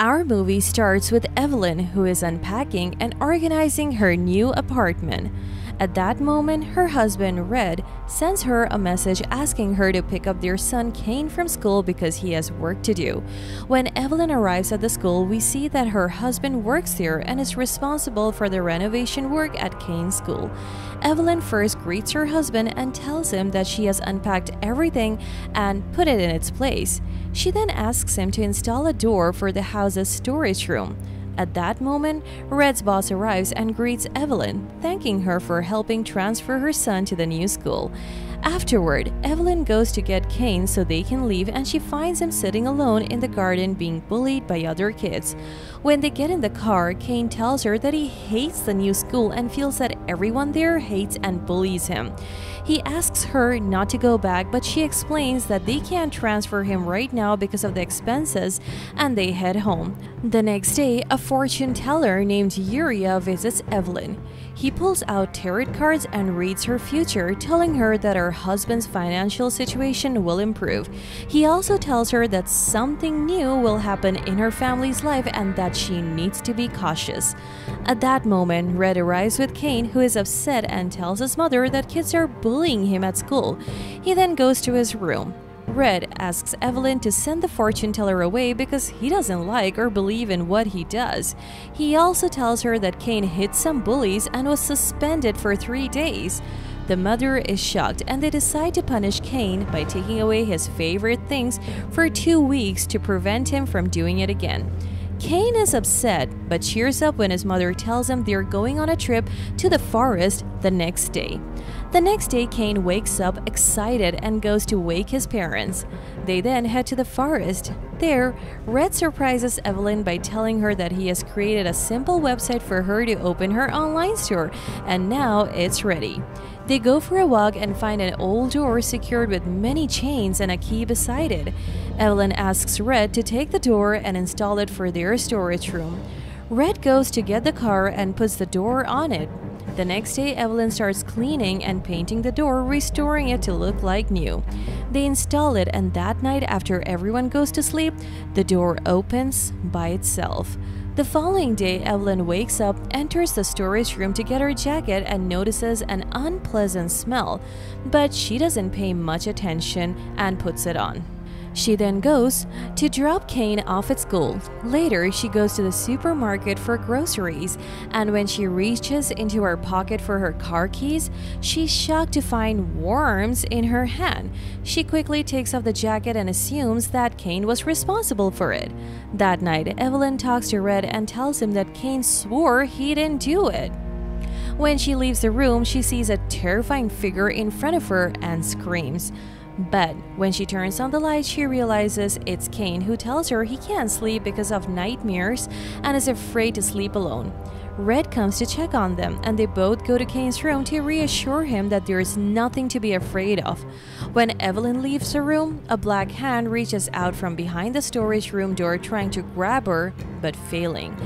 Our movie starts with Evelyn, who is unpacking and organizing her new apartment. At that moment, her husband, Red, sends her a message asking her to pick up their son Kane from school because he has work to do. When Evelyn arrives at the school, we see that her husband works there and is responsible for the renovation work at Kane's school. Evelyn first greets her husband and tells him that she has unpacked everything and put it in its place. She then asks him to install a door for the house's storage room. At that moment, Red's boss arrives and greets Evelyn, thanking her for helping transfer her son to the new school. Afterward, Evelyn goes to get Kane so they can leave, and she finds him sitting alone in the garden being bullied by other kids. When they get in the car, Kane tells her that he hates the new school and feels that everyone there hates and bullies him. He asks her not to go back, but she explains that they can't transfer him right now because of the expenses, and they head home. The next day, a fortune teller named Yuria visits Evelyn. He pulls out tarot cards and reads her future, telling her that her husband's financial situation will improve. He also tells her that something new will happen in her family's life and that she needs to be cautious. At that moment, Red arrives with Kane, who is upset and tells his mother that kids are bullying him at school. He then goes to his room. Red asks Evelyn to send the fortune teller away because he doesn't like or believe in what he does. He also tells her that Kane hit some bullies and was suspended for 3 days. The mother is shocked and they decide to punish Kane by taking away his favorite things for 2 weeks to prevent him from doing it again. Kane is upset but cheers up when his mother tells him they're going on a trip to the forest the next day. The next day, Kane wakes up excited and goes to wake his parents. They then head to the forest. There, Red surprises Evelyn by telling her that he has created a simple website for her to open her online store, and now it's ready. They go for a walk and find an old door secured with many chains and a key beside it. Evelyn asks Red to take the door and install it for their storage room. Red goes to get the car and puts the door on it. The next day, Evelyn starts cleaning and painting the door, restoring it to look like new. They install it, and that night, after everyone goes to sleep, the door opens by itself. The following day, Evelyn wakes up, enters the storage room to get her jacket, and notices an unpleasant smell, but she doesn't pay much attention and puts it on. She then goes to drop Kane off at school. Later, she goes to the supermarket for groceries, and when she reaches into her pocket for her car keys, she's shocked to find worms in her hand. She quickly takes off the jacket and assumes that Kane was responsible for it. That night, Evelyn talks to Red and tells him that Kane swore he didn't do it. When she leaves the room, she sees a terrifying figure in front of her and screams. But when she turns on the light, she realizes it's Kane, who tells her he can't sleep because of nightmares and is afraid to sleep alone. Red comes to check on them, and they both go to Kane's room to reassure him that there is nothing to be afraid of. When Evelyn leaves the room, a black hand reaches out from behind the storage room door trying to grab her, but failing.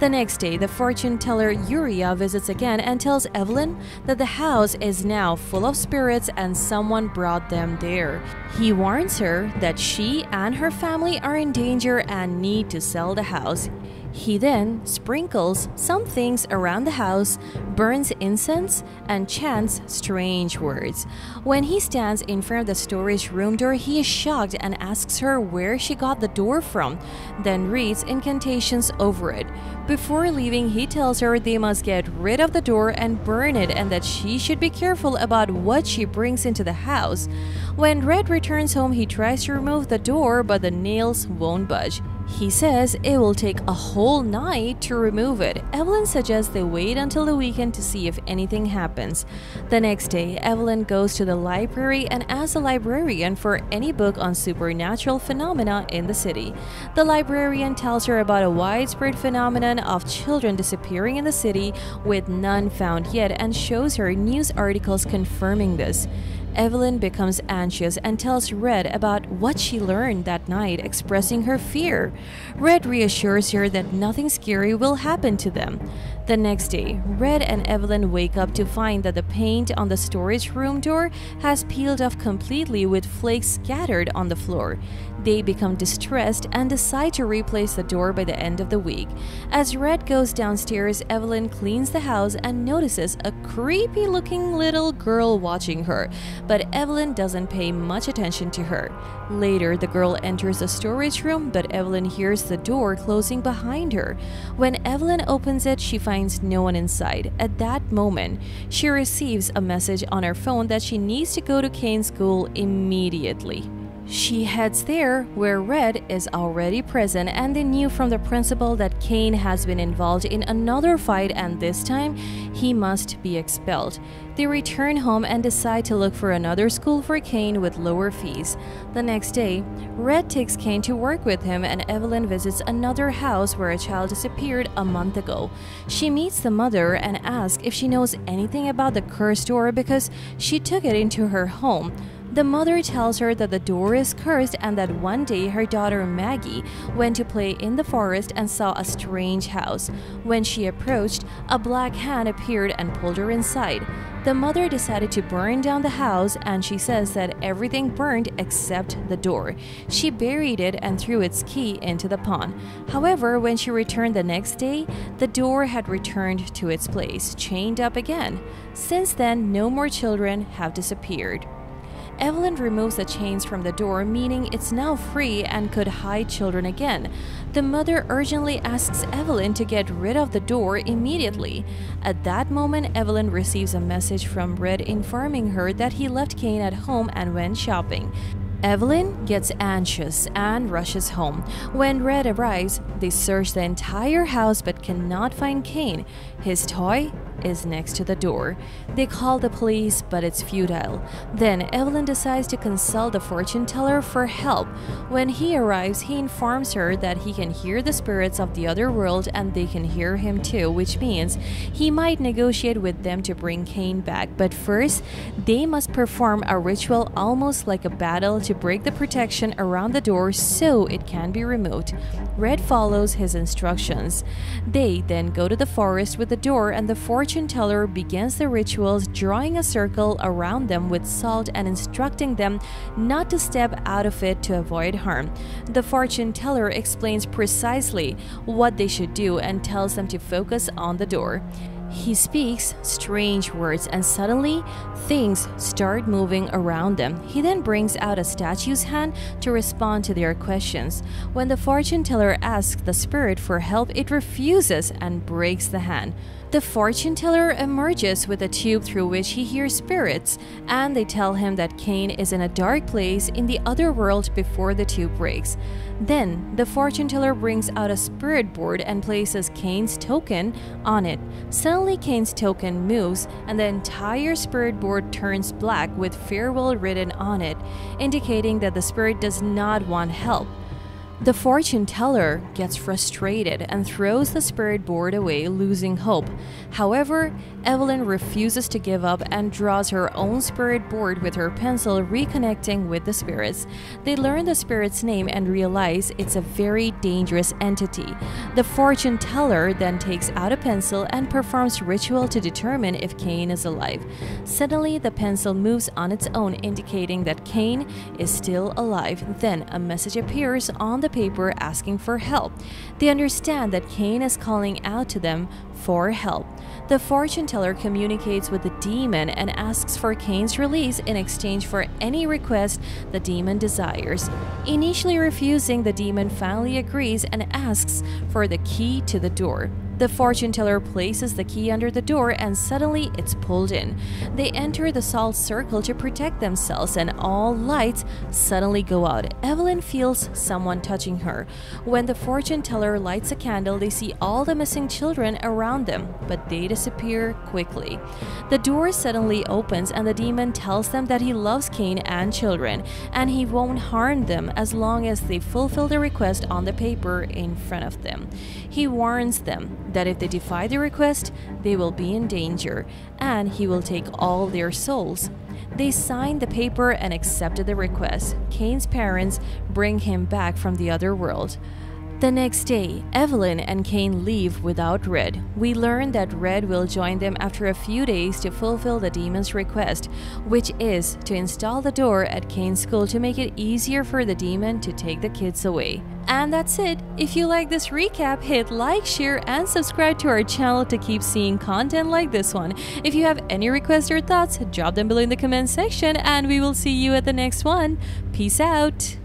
The next day, the fortune teller Yuria visits again and tells Evelyn that the house is now full of spirits and someone brought them there. He warns her that she and her family are in danger and need to sell the house. He then sprinkles some things around the house, burns incense, and chants strange words. When he stands in front of the storage room door, he is shocked and asks her where she got the door from, then reads incantations over it. Before leaving, he tells her they must get rid of the door and burn it, and that she should be careful about what she brings into the house. When Red returns home, he tries to remove the door, but the nails won't budge. He says it will take a whole night to remove it. Evelyn suggests they wait until the weekend to see if anything happens. The next day, Evelyn goes to the library and asks the librarian for any book on supernatural phenomena in the city. The librarian tells her about a widespread phenomenon of children disappearing in the city with none found yet, and shows her news articles confirming this. Evelyn becomes anxious and tells Red about what she learned that night, expressing her fear. Red reassures her that nothing scary will happen to them. The next day, Red and Evelyn wake up to find that the paint on the storage room door has peeled off completely with flakes scattered on the floor. They become distressed and decide to replace the door by the end of the week. As Red goes downstairs, Evelyn cleans the house and notices a creepy-looking little girl watching her, but Evelyn doesn't pay much attention to her. Later, the girl enters the storage room, but Evelyn hears the door closing behind her. When Evelyn opens it, she finds no one inside. At that moment, she receives a message on her phone that she needs to go to Kane's school immediately. She heads there, where Red is already present, and they knew from the principal that Kane has been involved in another fight and this time, he must be expelled. They return home and decide to look for another school for Kane with lower fees. The next day, Red takes Kane to work with him and Evelyn visits another house where a child disappeared a month ago. She meets the mother and asks if she knows anything about the cursed door because she took it into her home. The mother tells her that the door is cursed and that one day her daughter Maggie went to play in the forest and saw a strange house. When she approached, a black hand appeared and pulled her inside. The mother decided to burn down the house and she says that everything burned except the door. She buried it and threw its key into the pond. However, when she returned the next day, the door had returned to its place, chained up again. Since then, no more children have disappeared. Evelyn removes the chains from the door, meaning it's now free and could hide children again. The mother urgently asks Evelyn to get rid of the door immediately. At that moment, Evelyn receives a message from Red informing her that he left Kane at home and went shopping. Evelyn gets anxious and rushes home. When Red arrives, they search the entire house but cannot find Kane. His toy is next to the door. They call the police, but it's futile. Then Evelyn decides to consult the fortune teller for help. When he arrives, he informs her that he can hear the spirits of the other world and they can hear him too, which means he might negotiate with them to bring Kane back. But first, they must perform a ritual almost like a battle to break the protection around the door so it can be removed. Red follows his instructions. They then go to the forest with the door and the fortune teller begins the rituals, drawing a circle around them with salt and instructing them not to step out of it to avoid harm. The fortune teller explains precisely what they should do and tells them to focus on the door. He speaks strange words and suddenly things start moving around them. He then brings out a statue's hand to respond to their questions. When the fortune teller asks the spirit for help, it refuses and breaks the hand. The fortune teller emerges with a tube through which he hears spirits, and they tell him that Kane is in a dark place in the other world before the tube breaks. Then, the fortune teller brings out a spirit board and places Kane's token on it. Suddenly, Kane's token moves, and the entire spirit board turns black with farewell written on it, indicating that the spirit does not want help. The fortune teller gets frustrated and throws the spirit board away, losing hope. However, Evelyn refuses to give up and draws her own spirit board with her pencil, reconnecting with the spirits. They learn the spirit's name and realize it's a very dangerous entity. The fortune teller then takes out a pencil and performs ritual to determine if Kane is alive. Suddenly, the pencil moves on its own, indicating that Kane is still alive. Then, a message appears on the paper asking for help. They understand that Kane is calling out to them for help. The fortune teller communicates with the demon and asks for Kane's release in exchange for any request the demon desires. Initially refusing, the demon finally agrees and asks for the key to the door. The fortune teller places the key under the door and suddenly it's pulled in. They enter the salt circle to protect themselves and all lights suddenly go out. Evelyn feels someone touching her. When the fortune teller lights a candle, they see all the missing children around them, but they disappear quickly. The door suddenly opens and the demon tells them that he loves Kane and children and he won't harm them as long as they fulfill the request on the paper in front of them. He warns them that if they defy the request, they will be in danger, and he will take all their souls. They signed the paper and accepted the request. Kane's parents bring him back from the other world. The next day, Evelyn and Kane leave without Red. We learn that Red will join them after a few days to fulfill the demon's request, which is to install the door at Kane's school to make it easier for the demon to take the kids away. And that's it. If you like this recap, hit like, share, and subscribe to our channel to keep seeing content like this one. If you have any requests or thoughts, drop them below in the comment section, and we will see you at the next one. Peace out.